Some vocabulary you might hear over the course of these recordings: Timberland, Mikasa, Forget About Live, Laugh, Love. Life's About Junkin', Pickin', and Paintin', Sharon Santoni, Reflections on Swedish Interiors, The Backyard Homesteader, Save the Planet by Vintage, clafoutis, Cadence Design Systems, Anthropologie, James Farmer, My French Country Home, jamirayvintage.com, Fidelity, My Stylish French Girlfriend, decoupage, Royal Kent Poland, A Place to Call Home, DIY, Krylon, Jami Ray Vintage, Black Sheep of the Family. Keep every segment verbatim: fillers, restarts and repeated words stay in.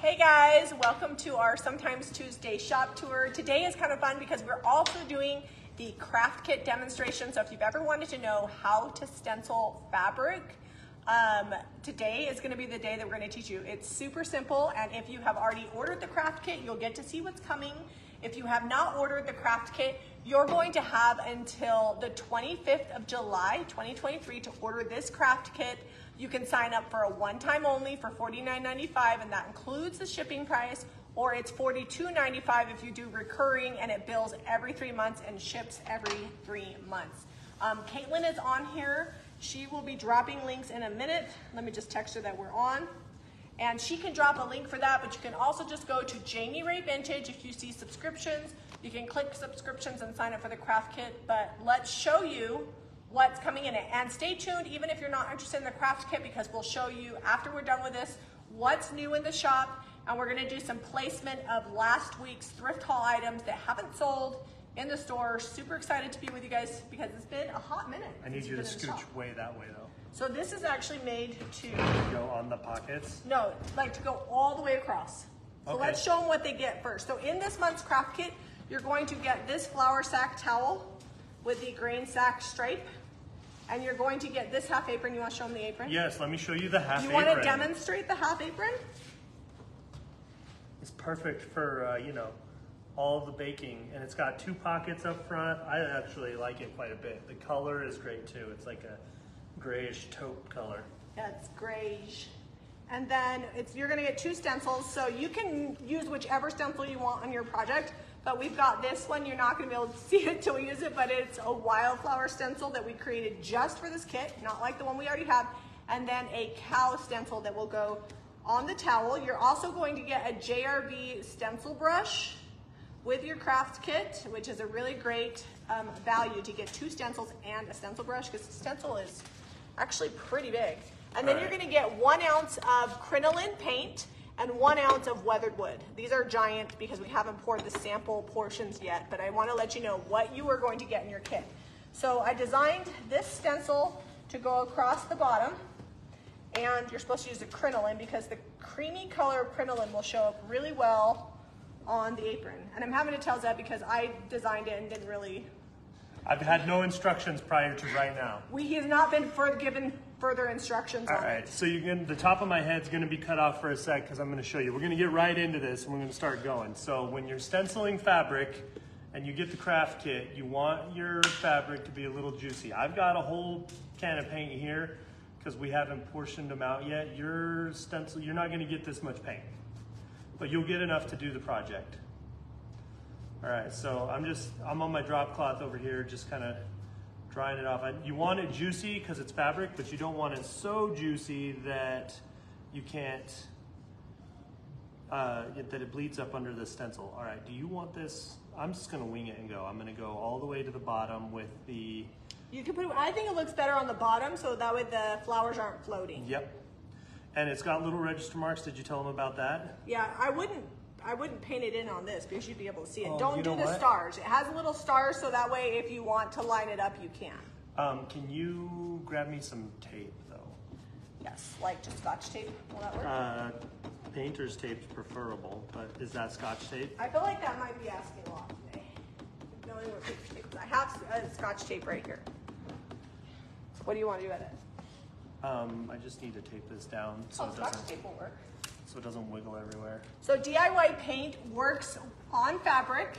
Hey guys, welcome to our Sometimes Tuesday shop tour. Today is kind of fun because we're also doing the craft kit demonstration. So if you've ever wanted to know how to stencil fabric, um, today is gonna be the day that we're gonna teach you. It's super simple, and if you have already ordered the craft kit, you'll get to see what's coming. If you have not ordered the craft kit, you're going to have until the twenty-fifth of July, twenty twenty-three to order this craft kit. You can sign up for a one-time only for forty-nine ninety-five, and that includes the shipping price, or it's forty-two ninety-five if you do recurring, and it bills every three months and ships every three months. Um, Caitlin is on here. She will be dropping links in a minute. Let me just text her that we're on. And she can drop a link for that, but you can also just go to Jami Ray Vintage. If you see subscriptions, you can click subscriptions and sign up for the craft kit. But let's show you what's coming in it. And stay tuned, even if you're not interested in the craft kit, because we'll show you after we're done with this what's new in the shop. And we're gonna do some placement of last week's thrift haul items that haven't sold in the store. Super excited to be with you guys because it's been a hot minute. I need you to scooch way that way though. So this is actually made to go on the pockets? No, like to go all the way across. So okay, let's show them what they get first. So in this month's craft kit, you're going to get this flour sack towel with the grain sack stripe. And you're going to get this half apron. You want to show them the apron? Yes, let me show you the half you apron. You want to demonstrate the half apron? It's perfect for, uh, you know, all the baking. And it's got two pockets up front. I actually like it quite a bit. The color is great too. It's like a grayish taupe color. That's grayish. And then it's, you're gonna get two stencils, so you can use whichever stencil you want on your project, but we've got this one. You're not gonna be able to see it till we use it, but it's a wildflower stencil that we created just for this kit, not like the one we already have, and then a cow stencil that will go on the towel. You're also going to get a J R B stencil brush with your craft kit, which is a really great um, value to get two stencils and a stencil brush, because the stencil is actually pretty big. And then you're gonna get one ounce of Krylon paint and one ounce of weathered wood. These are giant because we haven't poured the sample portions yet, but I wanna let you know what you are going to get in your kit. So I designed this stencil to go across the bottom, and you're supposed to use the Krylon because the creamy color of Krylon will show up really well on the apron. And I'm having to tell Zeb because I designed it and didn't really. I've had no instructions prior to right now. We, he has not been further given further instructions. All on right, it. So you're gonna, the top of my head's gonna be cut off for a sec because I'm gonna show you. We're gonna get right into this and we're gonna start going. So when you're stenciling fabric and you get the craft kit, you want your fabric to be a little juicy. I've got a whole can of paint here because we haven't portioned them out yet. Your stencil, you're not gonna get this much paint, but you'll get enough to do the project. All right, so I'm just, I'm on my drop cloth over here, just kind of drying it off. I, you want it juicy because it's fabric, but you don't want it so juicy that you can't, uh, that it bleeds up under the stencil. All right, do you want this? I'm just gonna wing it and go. I'm gonna go all the way to the bottom with the. You can put, I think it looks better on the bottom, so that way the flowers aren't floating. Yep. And it's got little register marks. Did you tell them about that? Yeah, I wouldn't I wouldn't paint it in on this because you'd be able to see it. Oh, Don't do the what? stars. It has little stars, so that way if you want to line it up, you can. Um, can you grab me some tape, though? Yes, like just scotch tape. Will that work? Uh, painter's tape's preferable, but is that scotch tape? I feel like that might be asking a lot today. Knowing what painter's tape is. I have uh, scotch tape right here. What do you want to do with it? Um, I just need to tape this down so, oh, it doesn't, tape will work. so it doesn't wiggle everywhere. So D I Y paint works on fabric.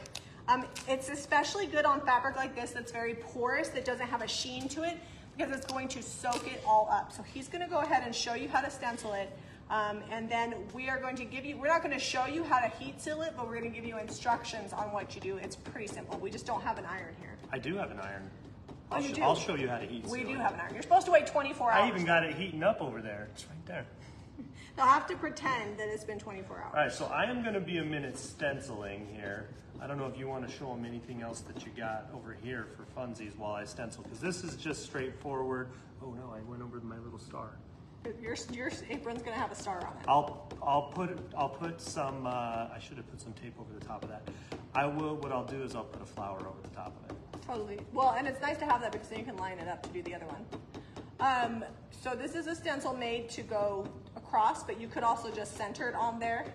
Um, it's especially good on fabric like this that's very porous, that doesn't have a sheen to it, because it's going to soak it all up. So he's going to go ahead and show you how to stencil it. Um, and then we are going to give you, we're not going to show you how to heat seal it, but we're going to give you instructions on what you do. It's pretty simple. We just don't have an iron here. I do have an iron. Oh, I'll, you sh do. I'll show you how to heat seal it. We do have an iron. You're supposed to wait twenty-four hours. I even got it heating up over there. It's right there. You'll have to pretend that it's been twenty-four hours. All right, so I am going to be a minute stenciling here. I don't know if you want to show them anything else that you got over here for funsies while I stencil, because this is just straightforward. Oh, no, I went over my little star. Your, your apron's going to have a star on it. I'll, I'll, put, I'll put some, uh, I should have put some tape over the top of that. I will, what I'll do is I'll put a flower over the top of it. Totally. Well, and it's nice to have that because then you can line it up to do the other one. Um, so this is a stencil made to go across cross, but you could also just center it on there.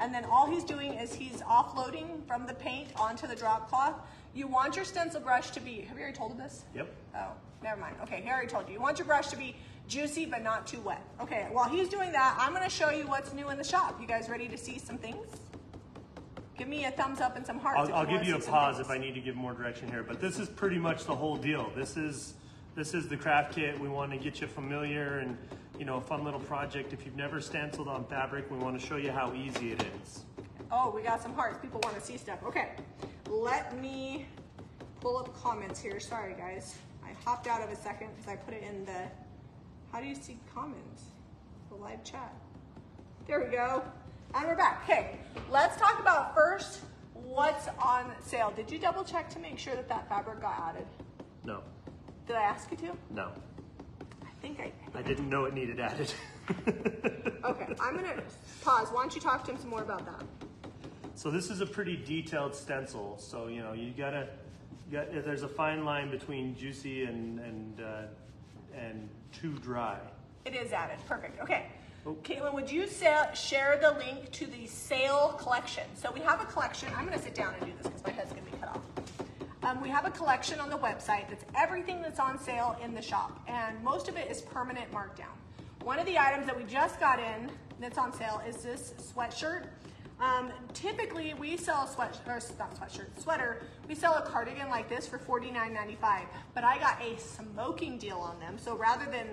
And then all he's doing is he's offloading from the paint onto the drop cloth. You want your stencil brush to be, have you already told him this? Yep. Oh, never mind. Okay, he already told you. You want your brush to be juicy but not too wet. Okay, while he's doing that, I'm gonna show you what's new in the shop. You guys ready to see some things? Give me a thumbs up and some hearts. I'll, I'll give you a pause if I need to give more direction here, but this is pretty much the whole deal. This is, this is the craft kit. We want to get you familiar and, you know, a fun little project. If you've never stenciled on fabric, we want to show you how easy it is. Oh, we got some hearts. People want to see stuff. Okay, let me pull up comments here. Sorry, guys. I hopped out of a second because I put it in the, how do you see comments? The live chat. There we go. And we're back. Okay, let's talk about first what's on sale. Did you double check to make sure that that fabric got added? No. Did I ask you to? No. I think I... I didn't know it needed added. Okay, I'm going to pause. Why don't you talk to him some more about that? So this is a pretty detailed stencil. So, you know, you got to... There's a fine line between juicy and, and, uh, and too dry. It is added. Perfect. Okay. Caitlin, would you sa share the link to the sale collection? So we have a collection. I'm going to sit down and do this because my head's going to be cut off. Um, we have a collection on the website that's everything that's on sale in the shop, and most of it is permanent markdown. One of the items that we just got in that's on sale is this sweatshirt. Um, typically, we sell a sweat or not sweatshirt, sweater. We sell a cardigan like this for forty-nine ninety-five, but I got a smoking deal on them. So rather than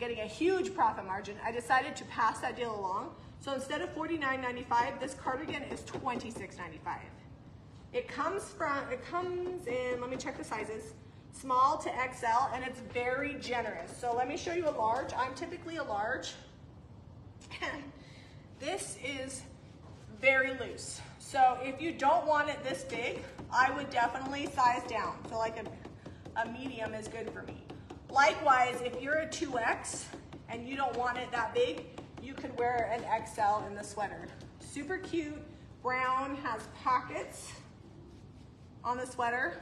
getting a huge profit margin, I decided to pass that deal along. So instead of forty-nine ninety-five, this cardigan is twenty-six ninety-five. It comes from, it comes in, let me check the sizes, small to X L, and it's very generous. So let me show you a large. I'm typically a large. This is very loose. So if you don't want it this big, I would definitely size down. So like a, a medium is good for me. Likewise, if you're a two X and you don't want it that big, you could wear an X L in the sweater. Super cute. Brown, has pockets on the sweater.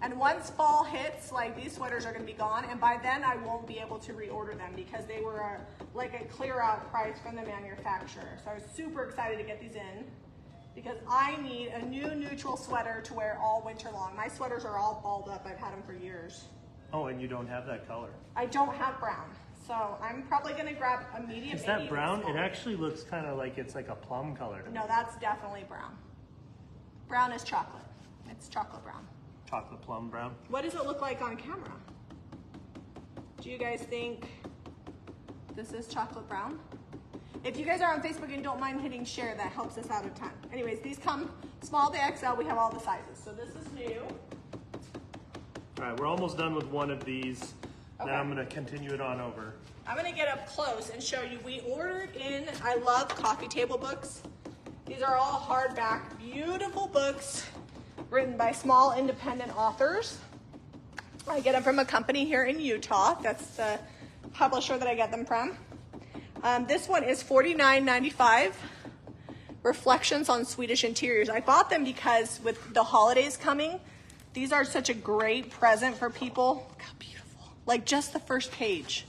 And once fall hits, like these sweaters are going to be gone, and by then I won't be able to reorder them because they were a, like a clear out price from the manufacturer. So I was super excited to get these in because I need a new neutral sweater to wear all winter long. My sweaters are all balled up. I've had them for years. Oh, and you don't have that color. I don't have brown, so I'm probably going to grab a medium. Is that brown? It actually looks kind of like it's like a plum color to me. No, that's definitely brown. Brown is chocolate. It's chocolate brown. Chocolate plum brown. What does it look like on camera? Do you guys think this is chocolate brown? If you guys are on Facebook and don't mind hitting share, that helps us out a ton. Anyways, these come small to X L. We have all the sizes. So this is new. All right, we're almost done with one of these. Okay. Now I'm going to continue it on over. I'm going to get up close and show you. We ordered in, I love coffee table books. These are all hardback, beautiful books written by small independent authors. I get them from a company here in Utah. That's the publisher that I get them from. Um, this one is forty-nine ninety-five. Reflections on Swedish Interiors. I bought them because with the holidays coming, these are such a great present for people. Look how beautiful. Like just the first page.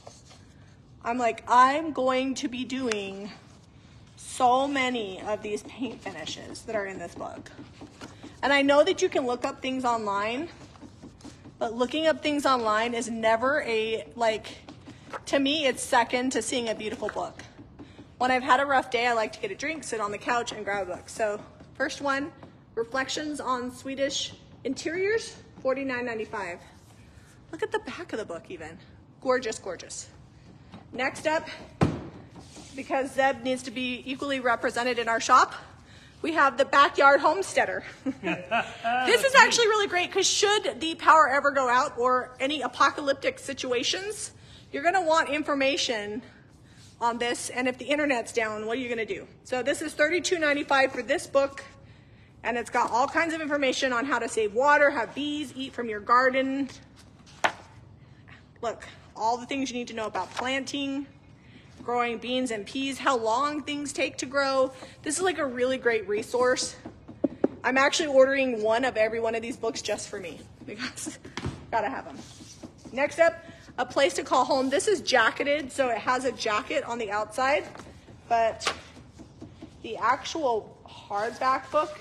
I'm like, I'm going to be doing so many of these paint finishes that are in this book. And I know that you can look up things online, but looking up things online is never a, like, to me, it's second to seeing a beautiful book. When I've had a rough day, I like to get a drink, sit on the couch, and grab a book. So first one, Reflections on Swedish Interiors, forty-nine ninety-five. Look at the back of the book even. Gorgeous, gorgeous. Next up, because Zeb needs to be equally represented in our shop, we have The Backyard Homesteader. This is actually really great because should the power ever go out or any apocalyptic situations, you're going to want information on this. And if the internet's down, what are you going to do? So this is thirty-two ninety-five for this book. And it's got all kinds of information on how to save water, have bees, eat from your garden. Look, all the things you need to know about planting, growing beans and peas, how long things take to grow. This is like a really great resource. I'm actually ordering one of every one of these books just for me because gotta have them. Next up, A Place to Call Home. This is jacketed, so it has a jacket on the outside, but the actual hardback book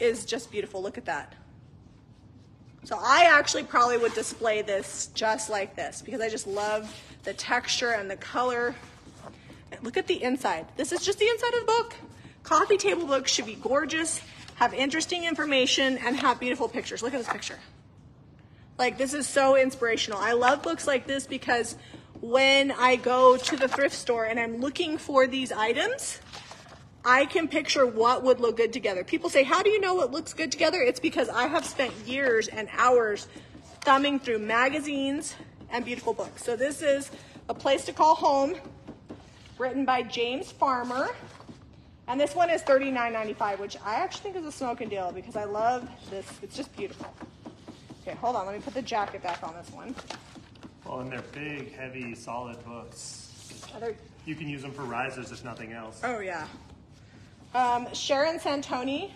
is just beautiful. Look at that. So I actually probably would display this just like this because I just love the texture and the color. And look at the inside. This is just the inside of the book. Coffee table books should be gorgeous, have interesting information, and have beautiful pictures. Look at this picture. Like, this is so inspirational. I love books like this because when I go to the thrift store and I'm looking for these items, I can picture what would look good together. People say, how do you know what looks good together? It's because I have spent years and hours thumbing through magazines and beautiful books. So this is A Place to Call Home, written by James Farmer. And this one is thirty-nine ninety-five, which I actually think is a smoking deal because I love this. It's just beautiful. Okay, hold on. Let me put the jacket back on this one. Well, and they're big, heavy, solid books. Other... You can use them for risers if nothing else. Oh, yeah. Um, Sharon Santoni,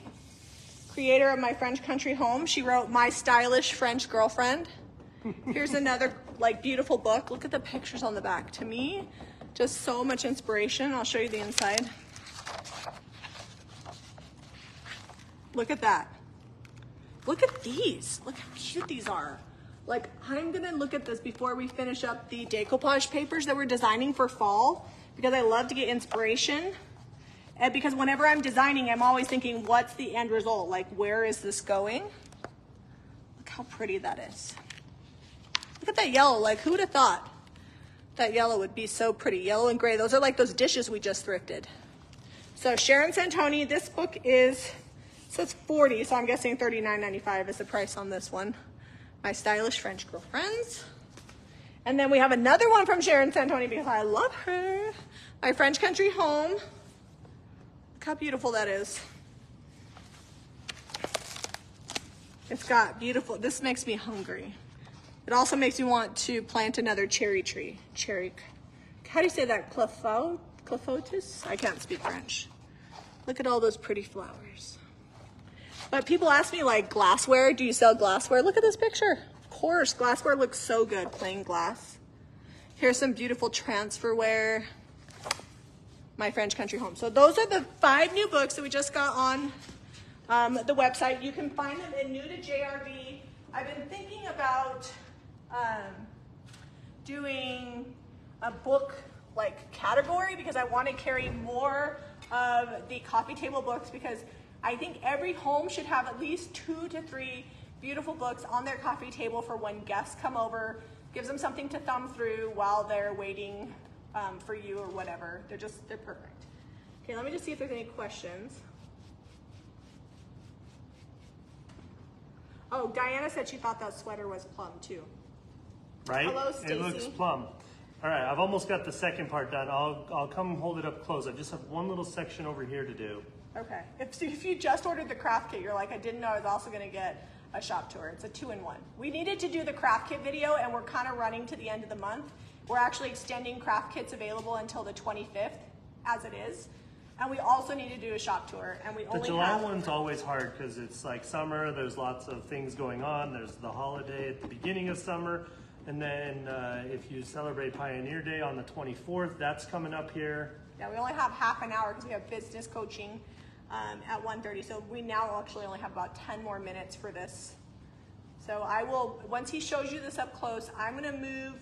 creator of My French Country Home. She wrote My Stylish French Girlfriend. Here's another like beautiful book. Look at the pictures on the back. To me, just so much inspiration. I'll show you the inside. Look at that. Look at these. Look how cute these are. Like, I'm gonna look at this before we finish up the decoupage papers that we're designing for fall because I love to get inspiration. And because whenever I'm designing, I'm always thinking, what's the end result? Like, where is this going? Look how pretty that is. Look at that yellow. Like, who would have thought that yellow would be so pretty? Yellow and gray. Those are like those dishes we just thrifted. So Sharon Santoni, this book is, so it's forty, so I'm guessing thirty-nine ninety-five is the price on this one. My Stylish French Girlfriends. And then we have another one from Sharon Santoni because I love her. My French Country Home. How beautiful that is. It's got beautiful, this makes me hungry. It also makes me want to plant another cherry tree. Cherry, how do you say that? Clafoutis? Clafoutis? I can't speak French. Look at all those pretty flowers. But people ask me, like, glassware, do you sell glassware? Look at this picture. Of course, glassware looks so good, plain glass. Here's some beautiful transferware. My French Country Home. So those are the five new books that we just got on um, the website. You can find them in New to J R V. I've been thinking about um, doing a book like category because I want to carry more of the coffee table books because I think every home should have at least two to three beautiful books on their coffee table for when guests come over, gives them something to thumb through while they're waiting Um, for you or whatever. They're just, they're perfect. Okay, let me just see if there's any questions. Oh, Diana said she thought that sweater was plum too. Right? Hello, Stacey. It looks plum. All right, I've almost got the second part done. I'll, I'll come hold it up close. I just have one little section over here to do. Okay, if, if you just ordered the craft kit, you're like, I didn't know I was also gonna get a shop tour. It's a two-in-one. We needed to do the craft kit video and we're kind of running to the end of the month. We're actually extending craft kits available until the twenty-fifth, as it is. And we also need to do a shop tour. And we only The July have one's always hard because it's like summer, there's lots of things going on. There's the holiday at the beginning of summer. And then uh, if you celebrate Pioneer Day on the twenty-fourth, that's coming up here. Yeah, we only have half an hour because we have business coaching um, at one thirty. So we now actually only have about ten more minutes for this. So I will, once he shows you this up close, I'm gonna move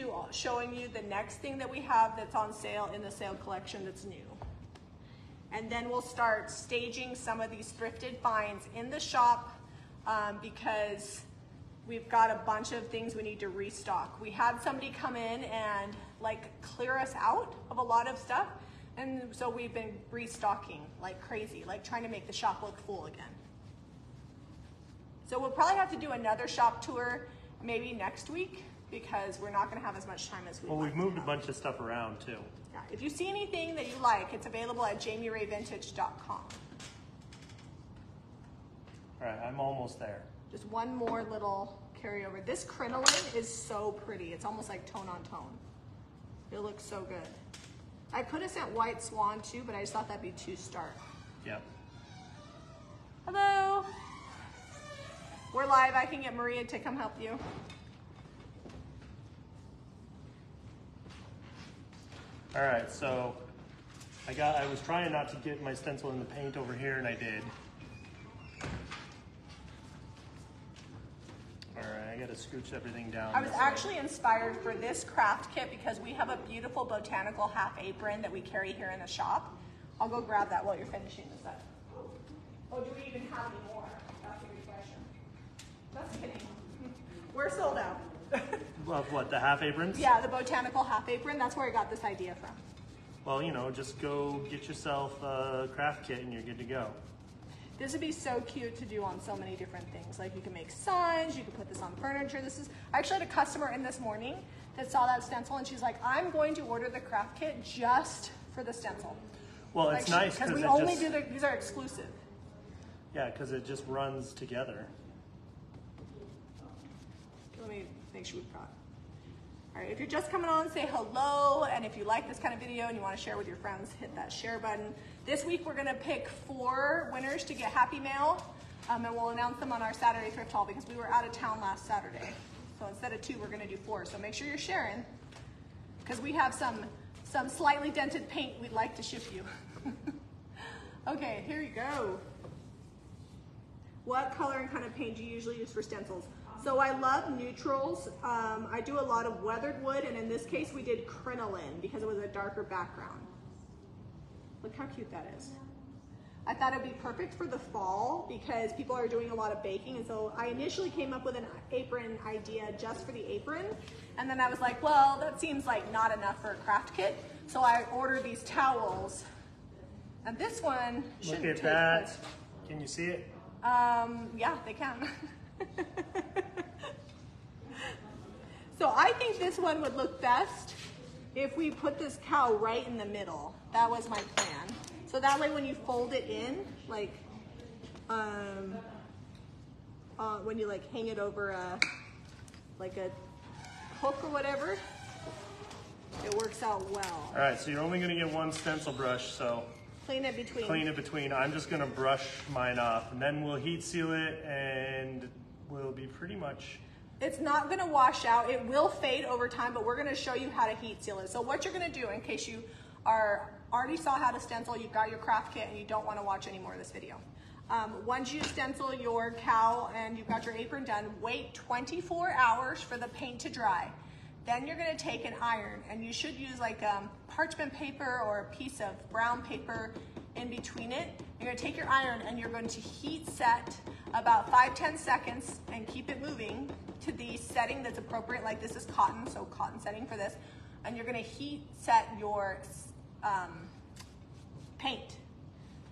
to showing you the next thing that we have that's on sale in the sale collection that's new. And then we'll start staging some of these thrifted finds in the shop um, because we've got a bunch of things we need to restock. We had somebody come in and like clear us out of a lot of stuff. And so we've been restocking like crazy, like trying to make the shop look full again. So we'll probably have to do another shop tour maybe next week, because we're not going to have as much time as we Well, we've moved a bunch of stuff around, too. Yeah. If you see anything that you like, it's available at jami ray vintage dot com. All right, I'm almost there. Just one more little carryover. This crinoline is so pretty. It's almost like tone on tone. It looks so good. I could have sent White Swan, too, but I just thought that'd be too stark. Yep. Hello. We're live. I can get Maria to come help you. All right, so I got, I was trying not to get my stencil in the paint over here, and I did. All right, I gotta scooch everything down. I was actually inspired for this craft kit because we have a beautiful botanical half apron that we carry here in the shop. I'll go grab that while you're finishing this up. Oh, do we even have any more? That's a good question. Just kidding. We're sold out. Of what, the half aprons? Yeah, the botanical half apron. That's where I got this idea from. Well, you know, just go get yourself a craft kit and you're good to go. This would be so cute to do on so many different things. Like you can make signs, you can put this on furniture. This is, I actually had a customer in this morning that saw that stencil and she's like, I'm going to order the craft kit just for the stencil. Well, like it's she, nice because we it only just, do the, these are exclusive. Yeah, because it just runs together. Let me make sure we've got. All right, if you're just coming on, say hello. And if you like this kind of video and you want to share with your friends, hit that share button. This week, we're going to pick four winners to get Happy Mail. Um, and we'll announce them on our Saturday thrift haul because we were out of town last Saturday. So instead of two, we're going to do four. So make sure you're sharing because we have some, some slightly dented paint we'd like to ship you. Okay, here you go. What color and kind of paint do you usually use for stencils? So I love neutrals. Um, I do a lot of weathered wood, and in this case we did crinoline because it was a darker background. Look how cute that is. I thought it'd be perfect for the fall because people are doing a lot of baking, and so I initially came up with an apron idea just for the apron, and then I was like, well, that seems like not enough for a craft kit, so I ordered these towels. And this one shouldn't take. Look at that. Good. Can you see it? Um, yeah, they can. So I think this one would look best if we put this cow right in the middle. That was my plan. So that way when you fold it in, like um, uh, when you like hang it over a, like a hook or whatever, it works out well. All right, so you're only gonna get one stencil brush, so. Clean it between. Clean it between. I'm just gonna brush mine off and then we'll heat seal it and will be pretty much. It's not gonna wash out. It will fade over time, but we're gonna show you how to heat seal it. So what you're gonna do in case you are already saw how to stencil, you've got your craft kit and you don't wanna watch any more of this video. Um, once you stencil your cow and you've got your apron done, wait twenty-four hours for the paint to dry. Then you're gonna take an iron and you should use like um, parchment paper or a piece of brown paper in between it. You're gonna take your iron and you're going to heat set about five to ten seconds and keep it moving to the setting that's appropriate. Like this is cotton, so cotton setting for this. And you're gonna heat set your um, paint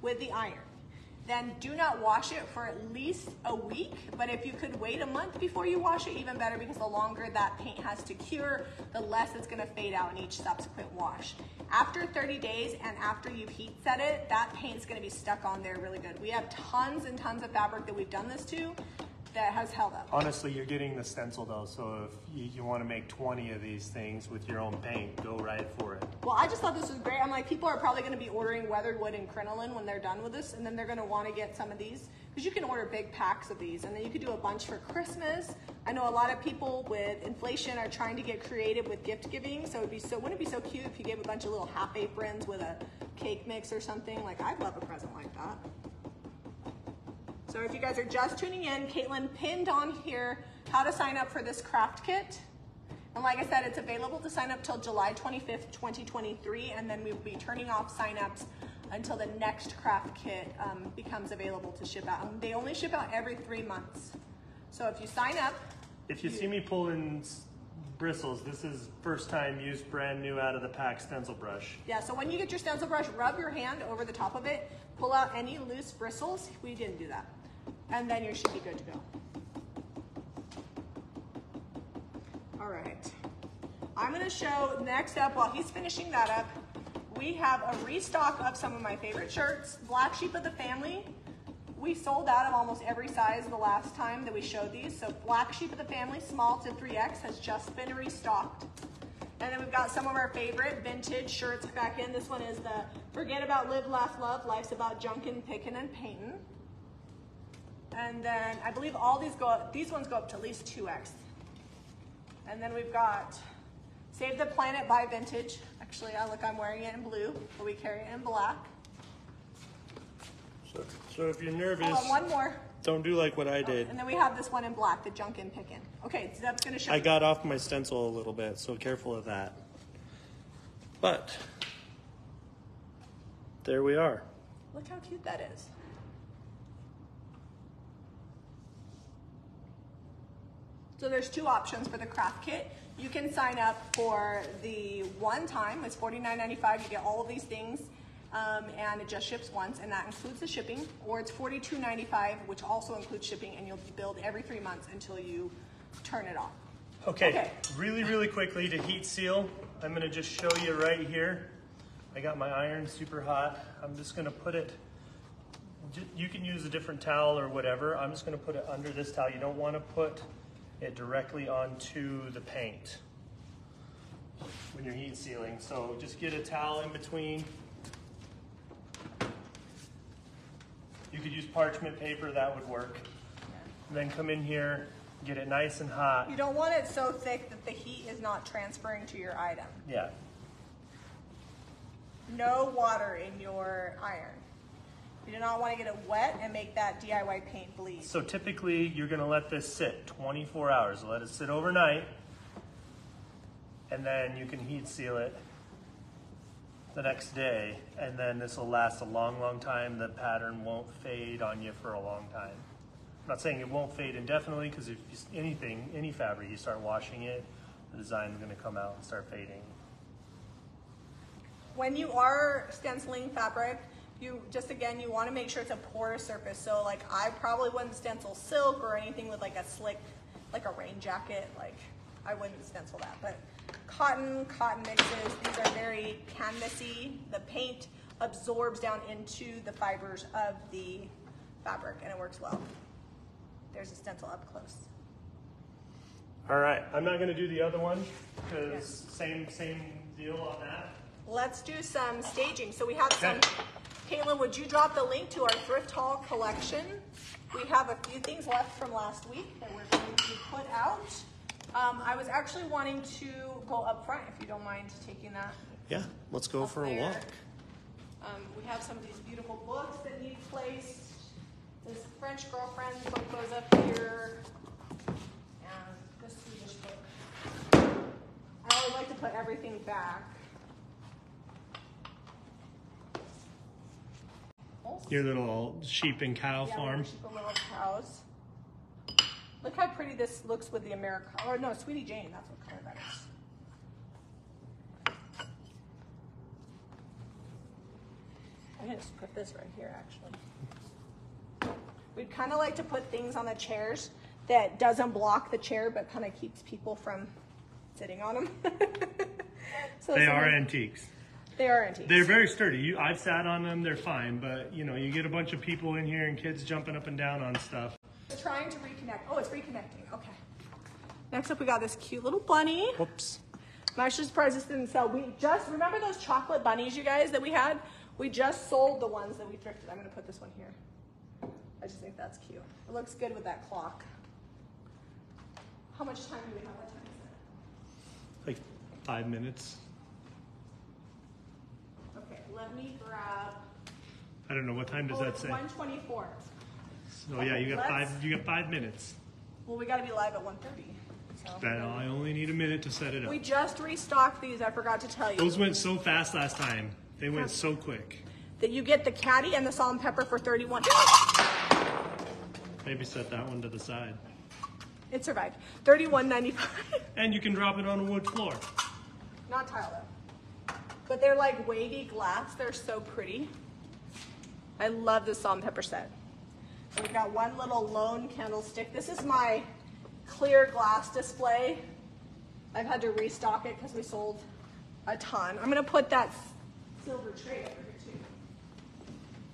with the iron. Then do not wash it for at least a week, but if you could wait a month before you wash it, even better, because the longer that paint has to cure, the less it's gonna fade out in each subsequent wash. After thirty days and after you've heat set it, that paint's gonna be stuck on there really good. We have tons and tons of fabric that we've done this to that has held up. Honestly, you're getting the stencil though, so if you, you wanna make twenty of these things with your own paint, go right for it. Well, I just thought this was great. I'm like, people are probably gonna be ordering weathered wood and crinoline when they're done with this, and then they're gonna wanna get some of these, because you can order big packs of these, and then you could do a bunch for Christmas. I know a lot of people with inflation are trying to get creative with gift giving, so it'd be so, wouldn't it be so cute if you gave a bunch of little half aprons with a cake mix or something? Like, I'd love a present like that. So if you guys are just tuning in, Caitlin pinned on here how to sign up for this craft kit. And like I said, it's available to sign up till July twenty-fifth, twenty twenty-three, and then we will be turning off signups until the next craft kit um, becomes available to ship out. And they only ship out every three months. So if you sign up. If you, you see me pulling bristles, this is first time used, brand new out of the pack stencil brush. Yeah, so when you get your stencil brush, rub your hand over the top of it, pull out any loose bristles. We didn't do that. And then you should be good to go. All right. I'm gonna show next up, while he's finishing that up, we have a restock of some of my favorite shirts. Black Sheep of the Family. We sold out of almost every size the last time that we showed these. So Black Sheep of the Family, small to three X, has just been restocked. And then we've got some of our favorite vintage shirts back in. This one is the Forget About Live, Laugh, Love. Life's About Junkin', Pickin', and Paintin'. And then I believe all these go up, these ones go up to at least two X. And then we've got Save the Planet by Vintage. Actually, I look, I'm wearing it in blue, but we carry it in black. So, so if you're nervous, hold on, one more. Don't do like what I did. And then we have this one in black, the Junkin' Pickin'. Okay, so that's gonna show I you. Got off my stencil a little bit, so careful of that. But there we are. Look how cute that is. So there's two options for the craft kit. You can sign up for the one time. It's forty-nine ninety-five. You get all of these things, um, and it just ships once, and that includes the shipping. Or it's forty-two ninety-five, which also includes shipping, and you'll build every three months until you turn it off. Okay, okay. really, really quickly to heat seal, I'm going to just show you right here. I got my iron super hot. I'm just going to put it. You can use a different towel or whatever. I'm just going to put it under this towel. You don't want to put it directly onto the paint when you're heat sealing. So just get a towel in between. You could use parchment paper, that would work. And then come in here, get it nice and hot. You don't want it so thick that the heat is not transferring to your item. Yeah. No water in your iron. You do not want to get it wet and make that D I Y paint bleed. So typically you're going to let this sit twenty-four hours. Let it sit overnight, and then you can heat seal it the next day, and then this will last a long, long time. The pattern won't fade on you for a long time. I'm not saying it won't fade indefinitely, because if anything, any fabric, you start washing it, the design is going to come out and start fading. When you are stenciling fabric, you just, again, you want to make sure it's a porous surface. So like, I probably wouldn't stencil silk or anything with like a slick, like a rain jacket. Like, I wouldn't stencil that. But cotton, cotton mixes, these are very canvasy. The paint absorbs down into the fibers of the fabric, and it works well. There's a stencil up close. All right, I'm not going to do the other one because yeah. same same deal on that. Let's do some staging. So we have okay. some. Caitlin, would you drop the link to our thrift haul collection? We have a few things left from last week that we're going to put out. Um, I was actually wanting to go up front, if you don't mind taking that. Yeah, let's go for there. a walk. Um, we have some of these beautiful books that need placed. This French Girlfriend book goes up here. And this Swedish book. I would like to put everything back. Your little sheep and cow yeah, farm. Sheep and little cows. Look how pretty this looks with the America. Or no, Sweetie Jane. That's what color that is. I'm gonna just put this right here. Actually, we'd kind of like to put things on the chairs that doesn't block the chair, but kind of keeps people from sitting on them. so they are antiques. They are antiques. They're very sturdy. You, I've sat on them. They're fine, but you know, you get a bunch of people in here and kids jumping up and down on stuff. Trying to reconnect. Oh, it's reconnecting. Okay. Next up, we got this cute little bunny. Whoops. I'm actually surprised this didn't sell. We just, remember those chocolate bunnies, you guys, that we had? We just sold the ones that we thrifted. I'm going to put this one here. I just think that's cute. It looks good with that clock. How much time do we have? What time is it? Like five minutes. Let me grab. I don't know what time does oh, that say. one twenty-four. So okay, yeah, you got five. You got five minutes. Well, we got to be live at one thirty. So that I only need a minute to set it up. We just restocked these. I forgot to tell you. Those went so fast last time. They went so quick. That you get the caddy and the salt and pepper for thirty-one. Maybe set that one to the side. It survived. thirty-one ninety-five. And you can drop it on a wood floor. Not tile though. But they're like wavy glass. They're so pretty. I love this salt and pepper set. We've got one little lone candlestick. This is my clear glass display. I've had to restock it because we sold a ton. I'm going to put that silver tray over here too.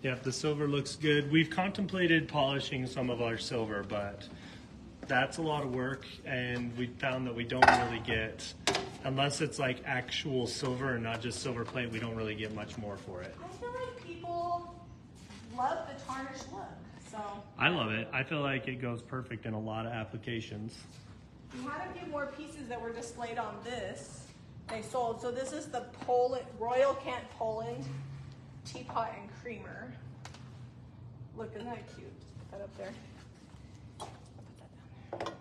Yeah, the silver looks good. We've contemplated polishing some of our silver, but that's a lot of work, and we found that we don't really get, unless it's like actual silver and not just silver plate, we don't really get much more for it. I feel like people love the tarnished look, so. I love it. I feel like it goes perfect in a lot of applications. We had a few more pieces that were displayed on this they sold. So this is the Poland, Royal Kent Poland teapot and creamer. Look, isn't that cute? Just put that up there. I'll put that down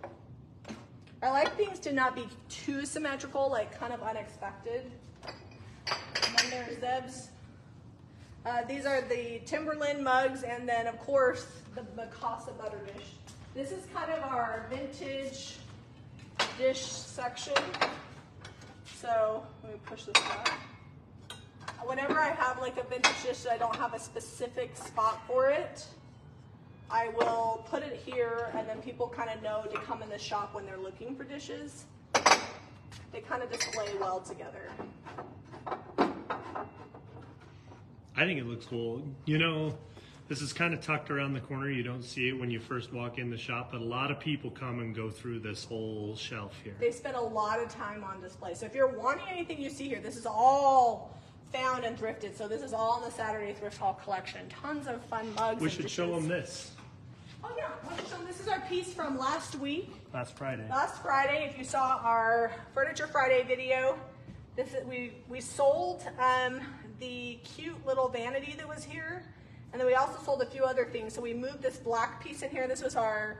there. I like things to not be too symmetrical, like kind of unexpected. And then there's Zeb's. Uh, these are the Timberland mugs, and then of course the Mikasa butter dish. This is kind of our vintage dish section. So let me push this up. Whenever I have like a vintage dish that I don't have a specific spot for it, I will put it here, and then people kind of know to come in the shop when they're looking for dishes. They kind of display well together. I think it looks cool. You know, this is kind of tucked around the corner. You don't see it when you first walk in the shop, but a lot of people come and go through this whole shelf here. They spend a lot of time on display. So if you're wanting anything you see here, this is all found and thrifted. So this is all in the Saturday Thrift Haul collection. Tons of fun mugs. We should show them this. Oh yeah, so this is our piece from last week. Last Friday. Last Friday, if you saw our Furniture Friday video, this is, we, we sold um, the cute little vanity that was here, and then we also sold a few other things. So we moved this black piece in here. This was our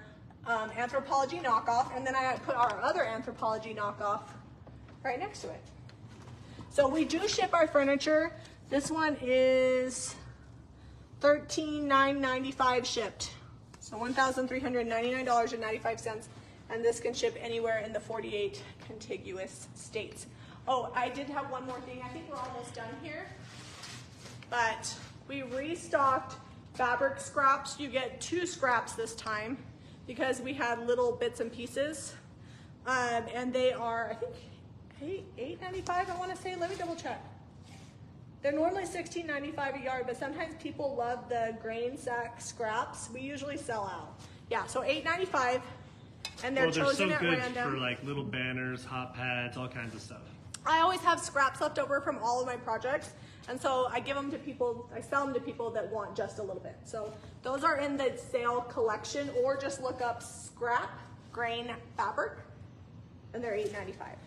um, Anthropologie knockoff, and then I put our other Anthropologie knockoff right next to it. So we do ship our furniture. This one is thirteen thousand nine hundred ninety-five dollars shipped, so one thousand three hundred ninety-nine dollars and ninety-five cents, and this can ship anywhere in the forty-eight contiguous states. Oh, I did have one more thing. I think we're almost done here. But we restocked fabric scraps. You get two scraps this time because we had little bits and pieces. Um, and they are, I think, eight ninety-five, I want to say. Let me double check. They're normally sixteen ninety-five a yard, but sometimes people love the grain sack scraps. We usually sell out. Yeah, so eight ninety-five. And they're, well, they're chosen so at good random. For like little banners, hot pads, all kinds of stuff. I always have scraps left over from all of my projects, and so I give them to people, I sell them to people that want just a little bit. So those are in the sale collection, or just look up scrap grain fabric, and they're eight ninety-five.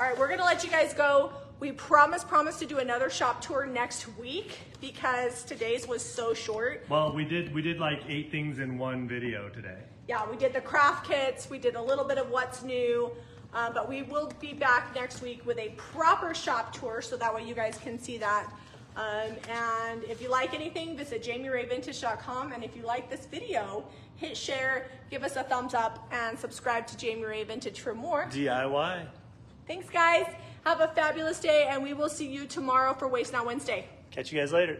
All right, we're gonna let you guys go. We promise, promise to do another shop tour next week because today's was so short. Well, we did, we did like eight things in one video today. Yeah, we did the craft kits, we did a little bit of what's new, Uh, but we will be back next week with a proper shop tour, so that way you guys can see that. Um, and if you like anything, visit jami ray vintage dot com. And if you like this video, hit share, give us a thumbs up, and subscribe to Jami Ray Vintage for more D I Y. Thanks, guys. Have a fabulous day, and we will see you tomorrow for Waste Not Wednesday. Catch you guys later.